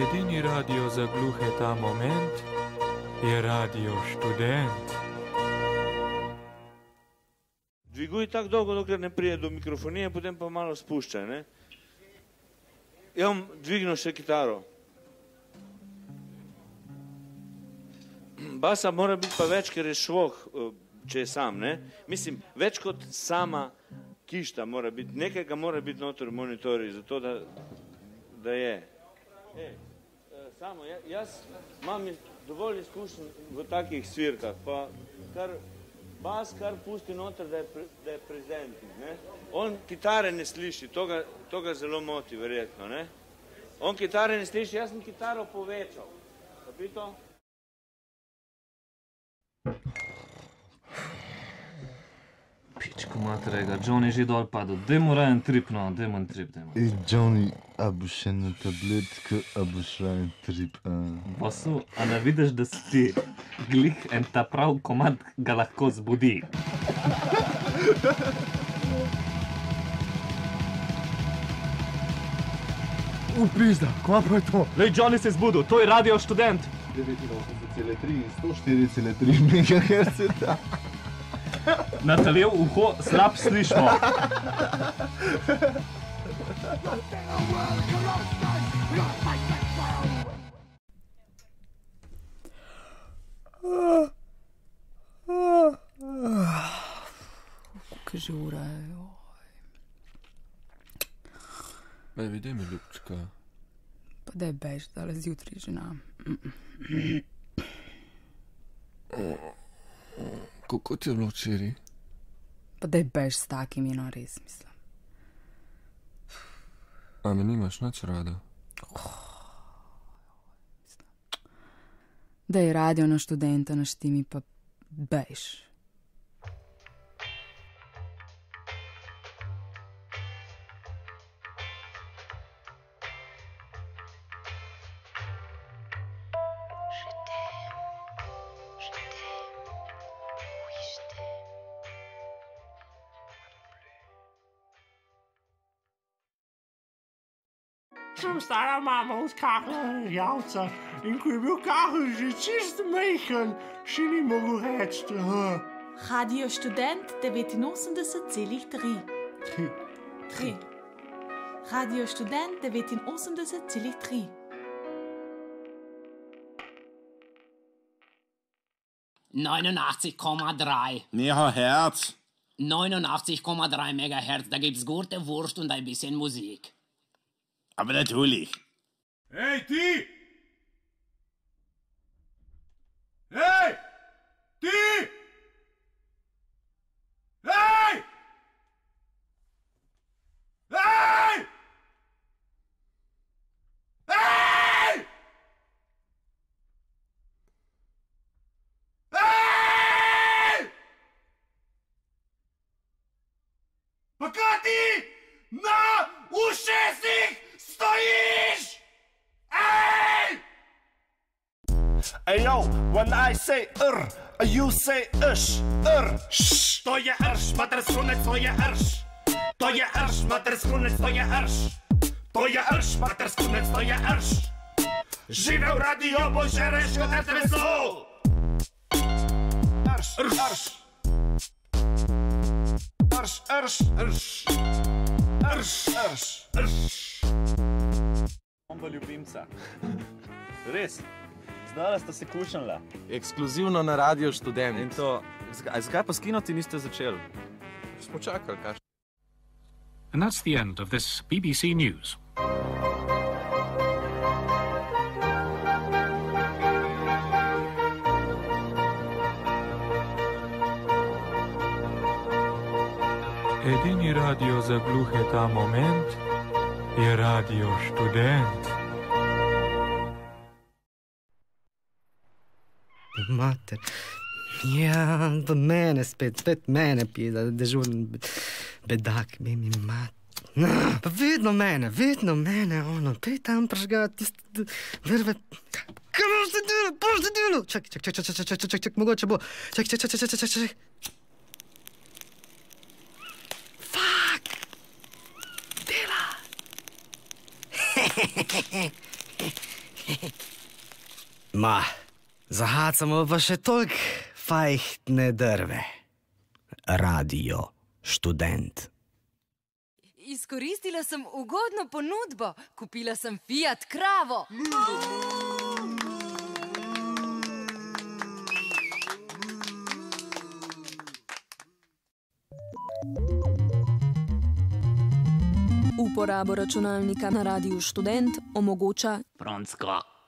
Edini radio za gluhe ta moment je Radio Študent. Dviguj tako dolgo, dokler ne prije do mikrofonije, potem pa malo spuščaj, ne? Ja vam dvignu še kitaro. Basa mora biti pa več, ker je švoh, če je sam, ne? Mislim, več kot sama kišta mora biti, nekaj ga mora biti noter v monitoriji, zato da je. Samo, jaz imam dovolj izkušen v takih svirkah, pa bas kar pusti noter, da je prezentni, ne? On kitare ne sliši, to ga zelo moti, verjetno, ne? On kitare ne sliši, jaz sem kitaro povečal, kapito? Pičko materega, Johnny je že dol padel, dajmo rajen trip, no, dajmo en trip, dajmo. Ej, Johnny, a boš eno tabletko, a boš rajen trip, a? Bosu, a ne vidiš, da si ti glih en ta prav komad ga lahko zbudi? Upizda, kva pa je to? Lej, Johnny se je zbudil, to je Radio Študent. 89,3 in 104,3 megaherceta. Na telev uho slab slišmo. Kaj že ura je, oj. Baby, daj mi ljubčka. Pa daj bež, dale zjutri, žena. Kako ti je bilo včeraj? Pa daj bež s takim, eno res, mislim. A me nimaš nič rada? Daj radio na Študenta, naštimi pa bež. Sem stara mama odkahnila žljavca in ko je bil kahelj že čist mejhen, še ni mogel reči. Radio Študent 89,3. Tri. Radio Študent 89,3. Mehr Herz. 89,3 Megahertz, da gibt's gute Wurst und ein bisschen Musik. Aber natürlich. Hey, die! Hey! Die! Hey! Hey! Hey! Hey! Pa kaj ti na ušesih stojiš? Ej! Ej, yo, when I say r, you say š, r. Šš, to je rš, mater sunec, to je rš. To je rš, mater sunec, to je rš. To je rš, mater sunec, to je rš. Živel radio, bože, reš kot SVSO. Rš, rš. Rš, rš, rš. Rš, rš, rš. Bomba ljubimca. Res, znala sta se kušnjala. Ekskluzivno na Radio Študent. In to, zakaj pa s kino ti niste začeli? Smo čakali, kaj? And that's the end of this BBC News. Edini radio za gluhe ta moment je Radio Študent. Mater, ja, v mene spet mene pije, da dežurni bedak, mi mi mat. Pa vedno mene, ono, pej tam pražga, tiste nerve. Kaj boš se delo? Čak, mogoče bo. Čak. Ma, zahacamo pa še toliko fajhtne drve. Radio Študent. Izkoristila sem ugodno ponudbo. Kupila sem Fiat Kravo. Uporabo računalnika na Radiu Študent omogoča Fransko.